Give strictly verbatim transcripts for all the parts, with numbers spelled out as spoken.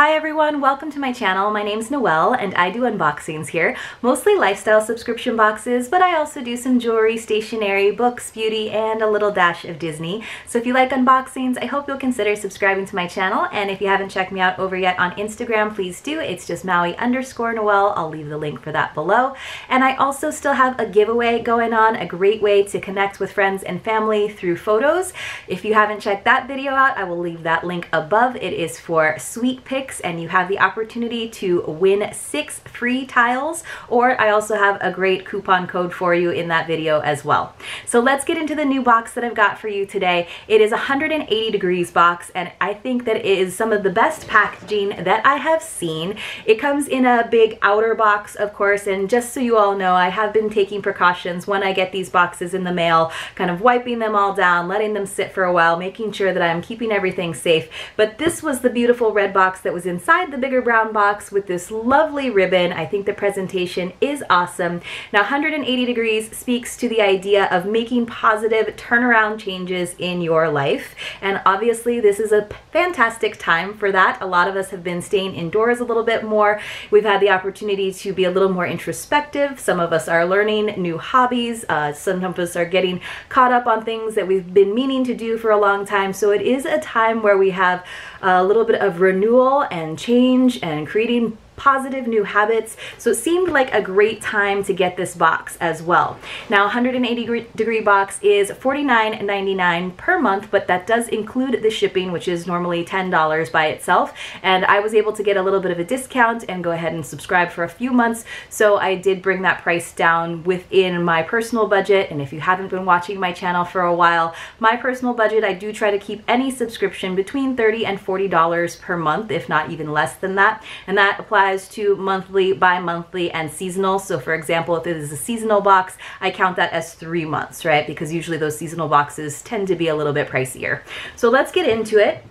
Hi everyone, welcome to my channel. My name's Noelle and I do unboxings here, mostly lifestyle subscription boxes, but I also do some jewelry, stationery, books, beauty, and a little dash of Disney. So if you like unboxings, I hope you'll consider subscribing to my channel, and if you haven't checked me out over yet on Instagram, please do. It's just Maui underscore Noelle. I'll leave the link for that below. And I also still have a giveaway going on, a great way to connect with friends and family through photos. If you haven't checked that video out, I will leave that link above. It is for Sweet Pix, and you have the opportunity to win six free tiles, or I also have a great coupon code for you in that video as well. So let's get into the new box that I've got for you today. It is one hundred eighty degrees box, and I think that it is some of the best packaging that I have seen. It comes in a big outer box, of course, and just so you all know, I have been taking precautions when I get these boxes in the mail, kind of wiping them all down, letting them sit for a while, making sure that I'm keeping everything safe. But this was the beautiful red box that that was inside the bigger brown box with this lovely ribbon. I think the presentation is awesome. Now, one hundred eighty degrees speaks to the idea of making positive turnaround changes in your life. And obviously this is a fantastic time for that. A lot of us have been staying indoors a little bit more. We've had the opportunity to be a little more introspective. Some of us are learning new hobbies. Uh, some of us are getting caught up on things that we've been meaning to do for a long time. So it is a time where we have a little bit of renewal and change and creating positive new habits. So it seemed like a great time to get this box as well. Now, one hundred eighty degree box is forty-nine ninety-nine per month, but that does include the shipping, which is normally ten dollars by itself. And I was able to get a little bit of a discount and go ahead and subscribe for a few months. So I did bring that price down within my personal budget. And if you haven't been watching my channel for a while, my personal budget, I do try to keep any subscription between thirty and forty dollars per month, if not even less than that. And that applies to monthly, bi-monthly, and seasonal. So for example, if it is a seasonal box, I count that as three months, right? Because usually those seasonal boxes tend to be a little bit pricier. So let's get into it.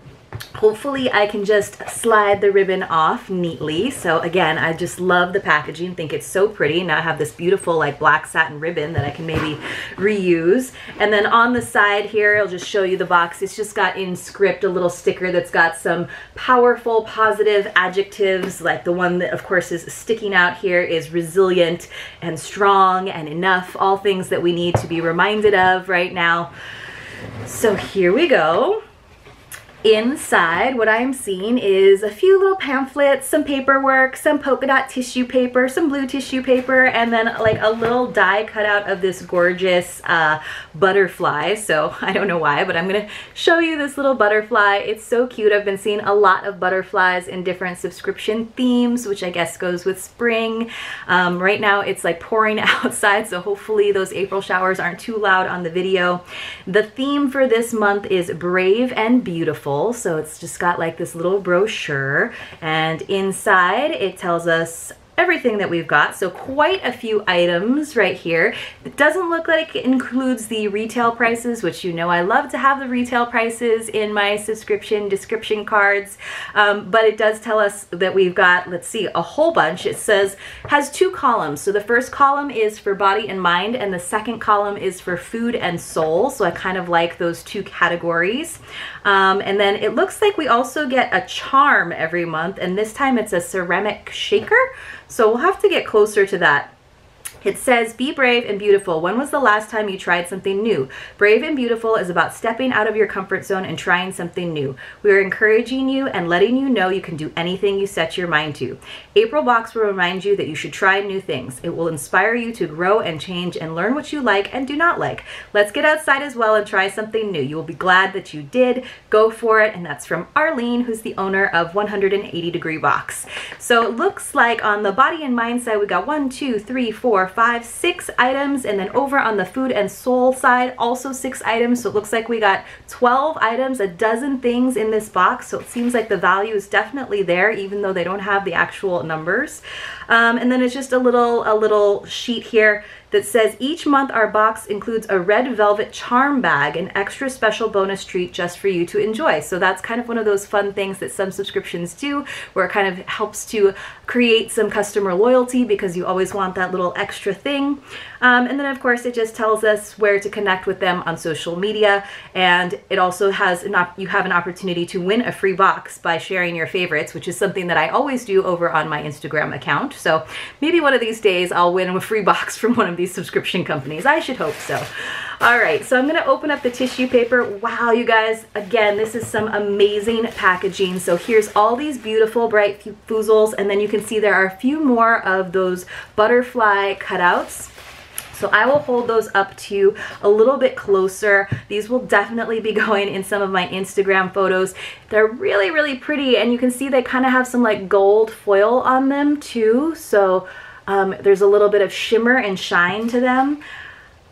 Hopefully I can just slide the ribbon off neatly. So again, I just love the packaging, think it's so pretty. Now I have this beautiful like black satin ribbon that I can maybe reuse. And then on the side here, I'll just show you the box. It's just got in script a little sticker that's got some powerful positive adjectives, like the one that of course is sticking out here is resilient and strong and enough, all things that we need to be reminded of right now. So here we go. Inside, what I'm seeing is a few little pamphlets, some paperwork, some polka dot tissue paper, some blue tissue paper, and then like a little die cut out of this gorgeous uh, butterfly. So I don't know why, but I'm gonna show you this little butterfly. It's so cute. I've been seeing a lot of butterflies in different subscription themes, which I guess goes with spring. Um, right now it's like pouring outside, so hopefully those April showers aren't too loud on the video. The theme for this month is brave and beautiful. So it's just got like this little brochure, and inside it tells us everything that we've got. So quite a few items right here. It doesn't look like it includes the retail prices, which you know I love to have the retail prices in my subscription description cards, um, but it does tell us that we've got, let's see, a whole bunch. It says, has two columns. So the first column is for body and mind, and the second column is for food and soul. So I kind of like those two categories. Um, and then it looks like we also get a charm every month, and this time it's a ceramic shaker. So we'll have to get closer to that. It says, be brave and beautiful. When was the last time you tried something new? Brave and beautiful is about stepping out of your comfort zone and trying something new. We are encouraging you and letting you know you can do anything you set your mind to. April box will remind you that you should try new things. It will inspire you to grow and change and learn what you like and do not like. Let's get outside as well and try something new. You will be glad that you did. Go for it. And that's from Arlene, who's the owner of one hundred eighty degree box. So it looks like on the body and mind side, we got one, two, three, four, five, six items, and then over on the food and soul side, also six items. So it looks like we got twelve items, a dozen things in this box. So it seems like the value is definitely there, even though they don't have the actual numbers. Um, and then it's just a little, a little sheet here that says, each month our box includes a red velvet charm bag, an extra special bonus treat just for you to enjoy. So that's kind of one of those fun things that some subscriptions do, where it kind of helps to create some customer loyalty, because you always want that little extra extra thing. Um, and then of course it just tells us where to connect with them on social media, and it also has an op you have an opportunity to win a free box by sharing your favorites, which is something that I always do over on my Instagram account. So maybe one of these days I'll win a free box from one of these subscription companies. I should hope so. All right, so I'm gonna open up the tissue paper. Wow, you guys, again, this is some amazing packaging. So here's all these beautiful bright foozles, and then you can see there are a few more of those butterfly cutouts. So I will hold those up to you a little bit closer. These will definitely be going in some of my Instagram photos. They're really, really pretty, and you can see they kind of have some like gold foil on them too. So um, there's a little bit of shimmer and shine to them.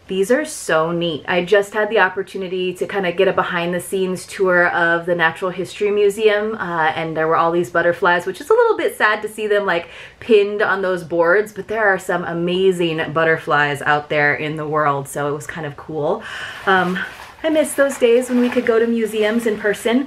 These are so neat. I just had the opportunity to kind of get a behind the scenes tour of the Natural History Museum, uh, and there were all these butterflies, which is a little bit sad to see them like pinned on those boards, but there are some amazing butterflies out there in the world, so it was kind of cool. Um, I miss those days when we could go to museums in person.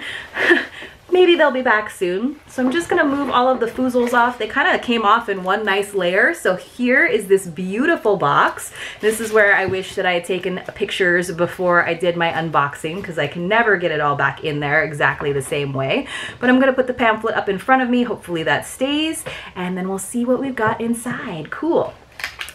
Maybe they'll be back soon. So I'm just gonna move all of the foozles off. They kind of came off in one nice layer. So here is this beautiful box. This is where I wish that I had taken pictures before I did my unboxing, because I can never get it all back in there exactly the same way. But I'm gonna put the pamphlet up in front of me. Hopefully that stays, and then we'll see what we've got inside. Cool.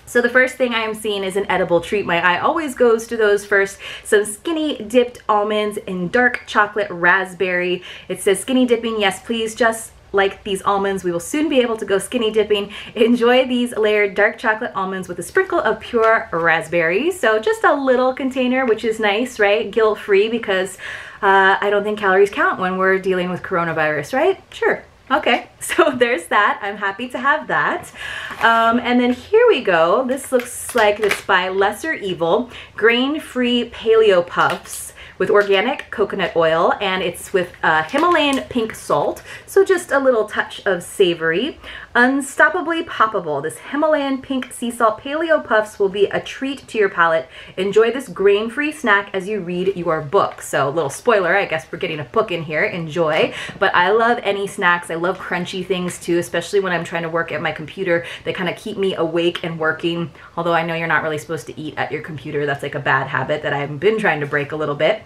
So the first thing I am seeing is an edible treat. My eye always goes to those first. Some skinny dipped almonds in dark chocolate raspberry. It says skinny dipping, yes please, just like these almonds. We will soon be able to go skinny dipping. Enjoy these layered dark chocolate almonds with a sprinkle of pure raspberry. So just a little container, which is nice, right? Guilt-free, because uh, I don't think calories count when we're dealing with coronavirus, right? Sure. Okay, so there's that. I'm happy to have that. Um, and then here we go. This looks like it's by Lesser Evil. Grain-free paleo puffs with organic coconut oil, and it's with uh, Himalayan pink salt. So just a little touch of savory. Unstoppably poppable. This Himalayan pink sea salt paleo puffs will be a treat to your palate. Enjoy this grain-free snack as you read your book. So, little spoiler, I guess we're getting a book in here. Enjoy. But I love any snacks. I love crunchy things too, especially when I'm trying to work at my computer. They kind of keep me awake and working. Although I know you're not really supposed to eat at your computer. That's like a bad habit that I've been trying to break a little bit.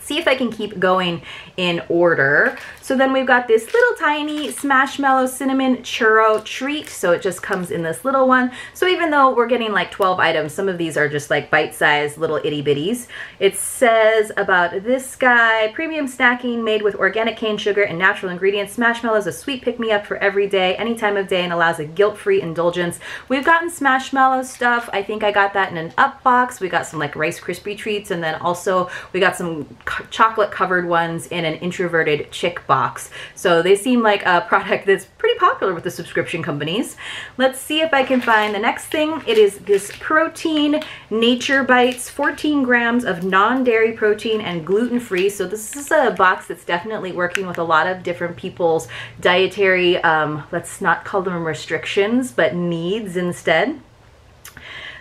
See if I can keep going in order. So then we've got this little tiny Smashmallow cinnamon churro treat. So it just comes in this little one. So even though we're getting like twelve items, some of these are just like bite-sized little itty bitties. It says about this guy, premium snacking made with organic cane sugar and natural ingredients. Smashmallow is a sweet pick-me-up for every day, any time of day, and allows a guilt-free indulgence. We've gotten Smashmallow stuff. I think I got that in an Up box. We got some like Rice Krispie treats, and then also we got some chocolate covered ones in an introverted chick box. So they seem like a product that's pretty popular with the subscription companies. Let's see if I can find the next thing. It is this protein nature bites, fourteen grams of non-dairy protein and gluten-free. So this is a box that's definitely working with a lot of different people's dietary, um, let's not call them restrictions, but needs instead.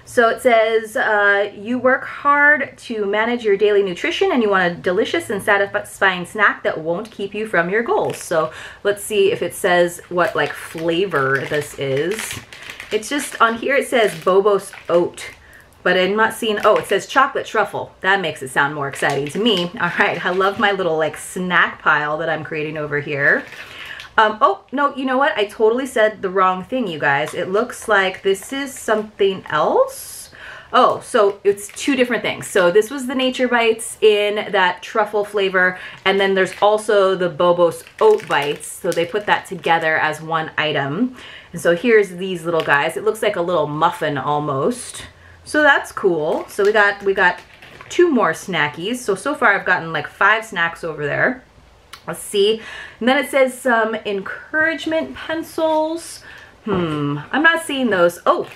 So it says, uh, you work hard to manage your daily nutrition and you want a delicious and satisfying snack that won't keep you from your goals. So let's see if it says what like flavor this is. It's just on here, it says Bobo's Oat, but I'm not seeing, oh, it says chocolate truffle. That makes it sound more exciting to me. All right, I love my little like snack pile that I'm creating over here. Um, oh, no, you know what? I totally said the wrong thing, you guys. It looks like this is something else. Oh, so it's two different things. So this was the Nature Bites in that truffle flavor, and then there's also the Bobo's Oat Bites. So they put that together as one item. And so here's these little guys. It looks like a little muffin almost. So that's cool. So we got, we got two more snackies. So, so far I've gotten like five snacks over there. Let's see. And then it says some encouragement pencils. Hmm. I'm not seeing those. Oh,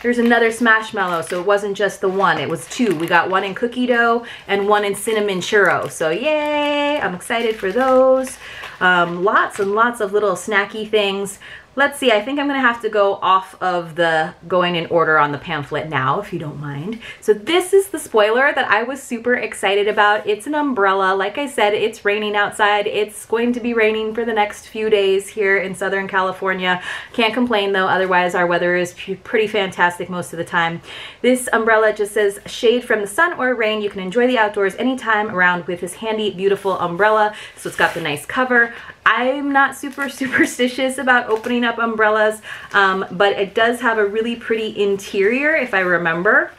here's another Smashmallow. So it wasn't just the one. It was two. We got one in cookie dough and one in cinnamon churro. So yay. I'm excited for those. Um, lots and lots of little snacky things. Let's see, I think I'm gonna have to go off of the going in order on the pamphlet now, if you don't mind. So this is the spoiler that I was super excited about. It's an umbrella. Like I said, it's raining outside. It's going to be raining for the next few days here in Southern California. Can't complain though, otherwise our weather is pretty fantastic most of the time. This umbrella just says, shade from the sun or rain. You can enjoy the outdoors anytime around with this handy, beautiful umbrella. So it's got the nice cover. I'm not super superstitious about opening up umbrellas, um, but it does have a really pretty interior if I remember.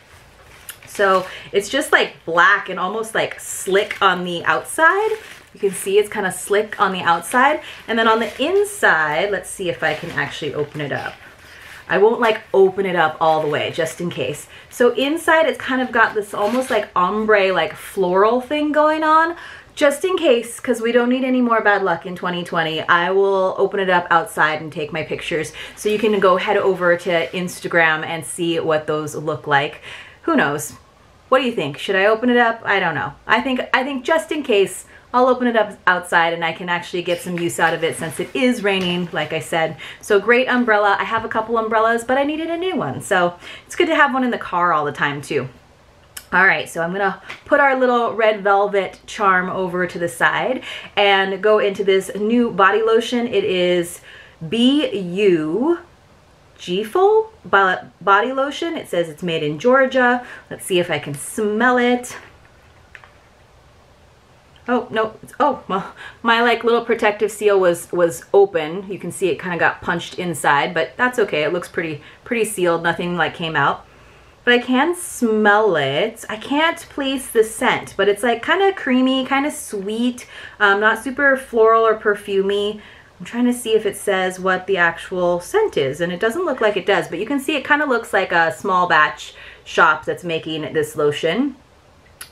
So it's just like black and almost like slick on the outside. You can see it's kind of slick on the outside. And then on the inside, let's see if I can actually open it up. I won't like open it up all the way just in case. So inside it's kind of got this almost like ombre, like floral thing going on. Just in case, because we don't need any more bad luck in twenty twenty, I will open it up outside and take my pictures. So you can go head over to Instagram and see what those look like. Who knows? What do you think? Should I open it up? I don't know. I think, I think just in case, I'll open it up outside and I can actually get some use out of it since it is raining, like I said. So great umbrella. I have a couple umbrellas, but I needed a new one. So it's good to have one in the car all the time too. All right, so I'm gonna put our little red velvet charm over to the side and go into this new body lotion. It is B U G ful body lotion. It says it's made in Georgia. Let's see if I can smell it. Oh, no. Oh, well, my like little protective seal was was open. You can see it kind of got punched inside, but that's okay. It looks pretty, pretty sealed. Nothing like came out. But I can smell it. I can't place the scent, but it's like kind of creamy, kind of sweet, um, not super floral or perfumey. I'm trying to see if it says what the actual scent is, and it doesn't look like it does, but you can see it kind of looks like a small batch shop that's making this lotion.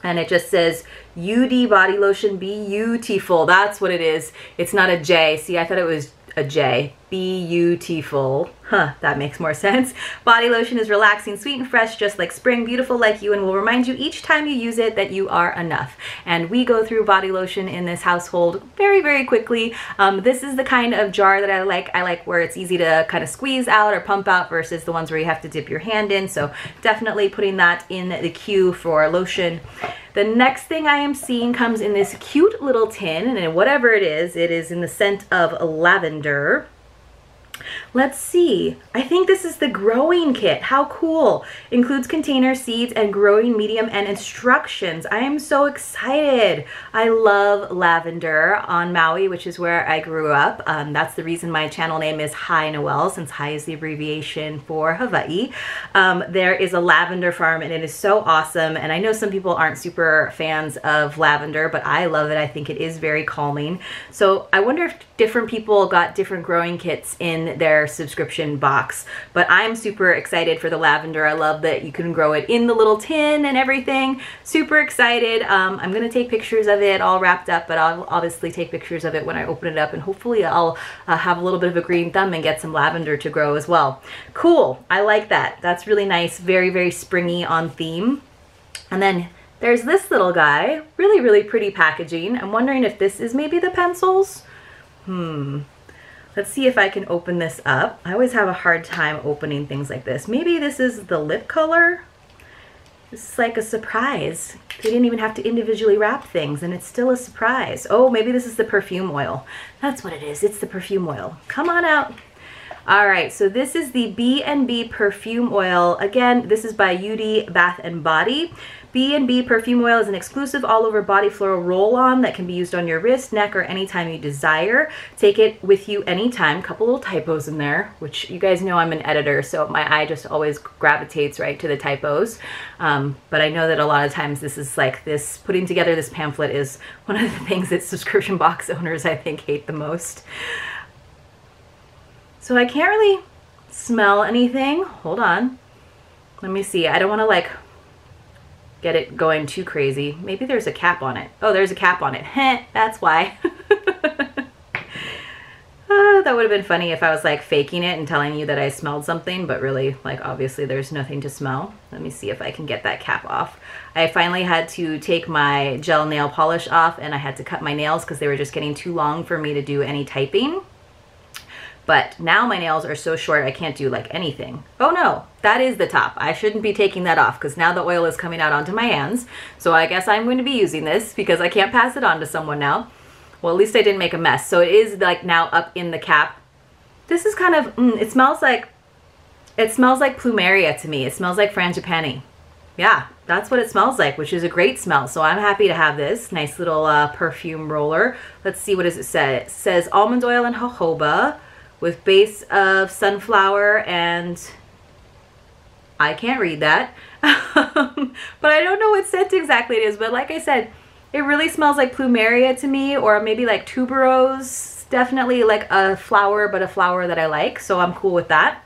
And it just says U D body lotion, beautiful. That's what it is. It's not a J. See, I thought it was a J. Beautiful. Huh, that makes more sense. Body lotion is relaxing, sweet and fresh, just like spring, beautiful like you, and will remind you each time you use it that you are enough. And we go through body lotion in this household very, very quickly. Um, this is the kind of jar that I like. I like where it's easy to kind of squeeze out or pump out versus the ones where you have to dip your hand in. So definitely putting that in the queue for lotion. The next thing I am seeing comes in this cute little tin, and whatever it is, it is in the scent of lavender. Let's see. I think this is the growing kit. How cool. Includes container, seeds, and growing medium and instructions. I am so excited. I love lavender on Maui, which is where I grew up. Um, that's the reason my channel name is H I Noël, since H I is the abbreviation for Hawaii. Um, there is a lavender farm and it is so awesome. And I know some people aren't super fans of lavender, but I love it. I think it is very calming. So I wonder if different people got different growing kits in their subscription box, but I'm super excited for the lavender. I love that you can grow it in the little tin and everything. Super excited. Um, I'm gonna take pictures of it all wrapped up, but I'll obviously take pictures of it when I open it up, and hopefully I'll uh, have a little bit of a green thumb and get some lavender to grow as well. Cool, I like that. That's really nice. Very, very springy on theme. And then there's this little guy, really, really pretty packaging. I'm wondering if this is maybe the pencils? Hmm. Let's see if I can open this up. I always have a hard time opening things like this. Maybe this is the lip color. This is like a surprise. They didn't even have to individually wrap things and it's still a surprise. Oh, maybe this is the perfume oil. That's what it is. It's the perfume oil. Come on out. All right, so this is the B and B perfume oil. Again, this is by U D Bath and Body. B and B perfume oil is an exclusive all-over body floral roll-on that can be used on your wrist, neck, or anytime you desire. Take it with you anytime. Couple little typos in there, which you guys know I'm an editor, so my eye just always gravitates right to the typos. Um, but I know that a lot of times this is like this, putting together this pamphlet is one of the things that subscription box owners, I think, hate the most. So I can't really smell anything. Hold on. Let me see. I don't want to like get it going too crazy. Maybe there's a cap on it. Oh, there's a cap on it. Heh, that's why. Oh, that would have been funny if I was like faking it and telling you that I smelled something, but really, like, obviously there's nothing to smell. Let me see if I can get that cap off. I finally had to take my gel nail polish off and I had to cut my nails because they were just getting too long for me to do any typing. But now my nails are so short I can't do like anything. Oh no, that is the top. I shouldn't be taking that off because now the oil is coming out onto my hands. So I guess I'm going to be using this because I can't pass it on to someone now. Well, at least I didn't make a mess. So it is like now up in the cap. This is kind of, mm, it smells like, it smells like plumeria to me. It smells like frangipani. Yeah, that's what it smells like, which is a great smell. So I'm happy to have this nice little uh, perfume roller. Let's see, what does it say? It says almond oil and jojoba with base of sunflower and I can't read that. But I don't know what scent exactly it is. But like I said, it really smells like plumeria to me, or maybe like tuberose. Definitely like a flower, but a flower that I like. So I'm cool with that.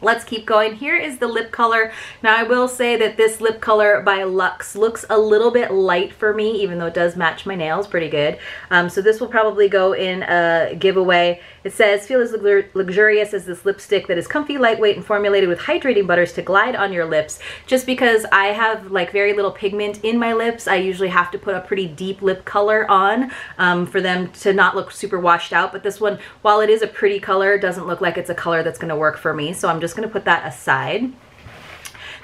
Let's keep going. Here is the lip color. Now I will say that this lip color by Luxe looks a little bit light for me, even though it does match my nails pretty good. Um, so this will probably go in a giveaway. It says, feel as luxurious as this lipstick that is comfy, lightweight, and formulated with hydrating butters to glide on your lips. Just because I have like very little pigment in my lips, I usually have to put a pretty deep lip color on um, for them to not look super washed out. But this one, while it is a pretty color, doesn't look like it's a color that's gonna work for me. So I'm just Just gonna put that aside.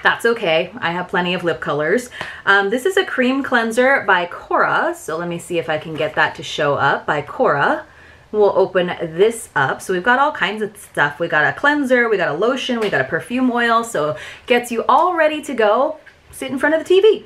That's okay. I have plenty of lip colors. Um, this is a cream cleanser by Cora. So let me see if I can get that to show up by Cora. We'll open this up. So we've got all kinds of stuff. We got a cleanser, we got a lotion, we got a perfume oil. So gets you all ready to go. Sit in front of the T V.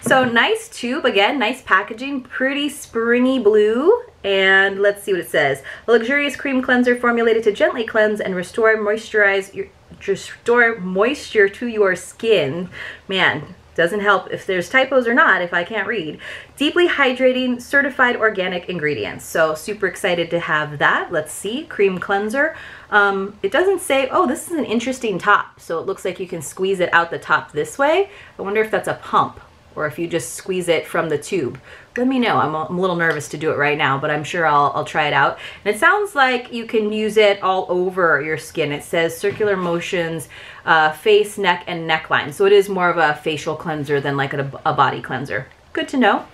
So nice tube again, nice packaging, pretty springy blue. And let's see what it says. A luxurious cream cleanser formulated to gently cleanse and restore moisturize your restore moisture to your skin. Man, doesn't help if there's typos or not if I can't read. Deeply hydrating, certified organic ingredients. So super excited to have that. Let's see, cream cleanser. Um, it doesn't say, oh, this is an interesting top. So it looks like you can squeeze it out the top this way. I wonder if that's a pump or if you just squeeze it from the tube. Let me know. I'm a, I'm a little nervous to do it right now, but I'm sure I'll, I'll try it out. And it sounds like you can use it all over your skin. It says circular motions, uh, face, neck, and neckline. So it is more of a facial cleanser than like a, a body cleanser. Good to know.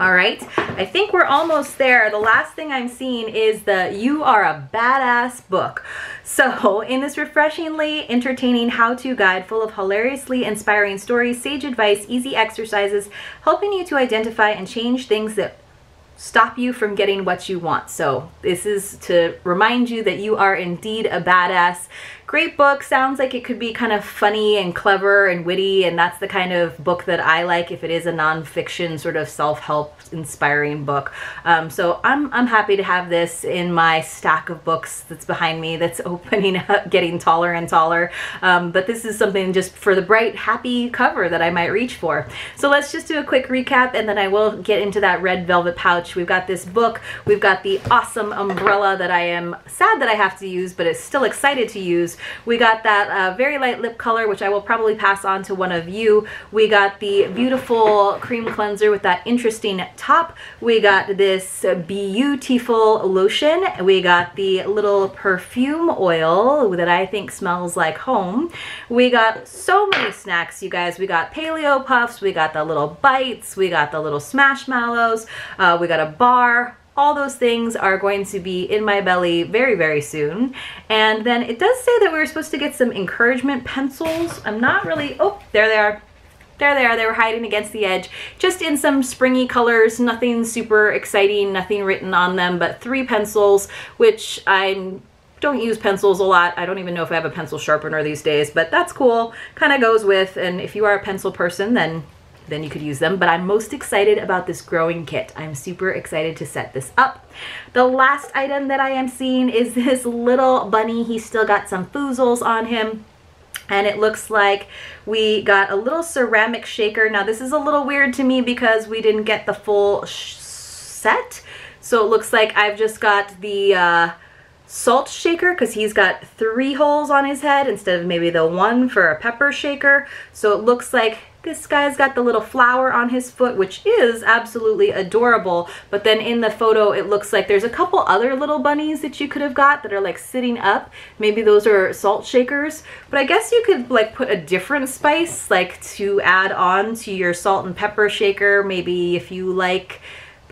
All right, I think we're almost there. The last thing I'm seeing is the You Are a Badass book. So in this refreshingly entertaining how-to guide full of hilariously inspiring stories, sage advice, easy exercises, helping you to identify and change things that stop you from getting what you want. So this is to remind you that you are indeed a badass. Great book. Sounds like it could be kind of funny and clever and witty, and that's the kind of book that I like if it is a nonfiction sort of self-help inspiring book. Um, so I'm, I'm happy to have this in my stack of books that's behind me that's opening up, getting taller and taller. Um, but this is something just for the bright, happy cover that I might reach for. So let's just do a quick recap and then I will get into that red velvet pouch. We've got this book. We've got the awesome umbrella that I am sad that I have to use, but it's still excited to use. We got that uh, very light lip color, which I will probably pass on to one of you. We got the beautiful cream cleanser with that interesting top. We got this B U G ful lotion. We got the little perfume oil that I think smells like home. We got so many snacks, you guys. We got paleo puffs. We got the little bites. We got the little Smashmallows. Uh, we got a bar. All those things are going to be in my belly very, very soon. And then it does say that we were supposed to get some encouragement pencils. I'm not really, oh, there they are. There they are, they were hiding against the edge. Just in some springy colors, nothing super exciting, nothing written on them, but three pencils, which I'm don't use pencils a lot. I don't even know if I have a pencil sharpener these days, but that's cool. Kind of goes with, and if you are a pencil person, then then you could use them. But I'm most excited about this growing kit. I'm super excited to set this up. The last item that I am seeing is this little bunny. He's still got some foozles on him. And it looks like we got a little ceramic shaker. Now this is a little weird to me because we didn't get the full sh set. So it looks like I've just got the uh, salt shaker because he's got three holes on his head instead of maybe the one for a pepper shaker. So it looks like this guy's got the little flower on his foot, which is absolutely adorable. But then in the photo, it looks like there's a couple other little bunnies that you could have got that are like sitting up. Maybe those are salt shakers, but I guess you could like put a different spice like to add on to your salt and pepper shaker. Maybe if you like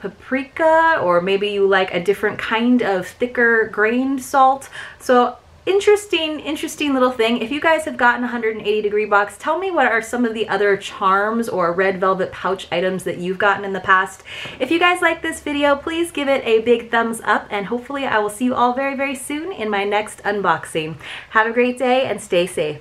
paprika, or maybe you like a different kind of thicker grained salt. So interesting, interesting little thing. If you guys have gotten one hundred eighty degree box, tell me what are some of the other charms or red velvet pouch items that you've gotten in the past. If you guys like this video, please give it a big thumbs up, and hopefully I will see you all very, very soon in my next unboxing. Have a great day and stay safe.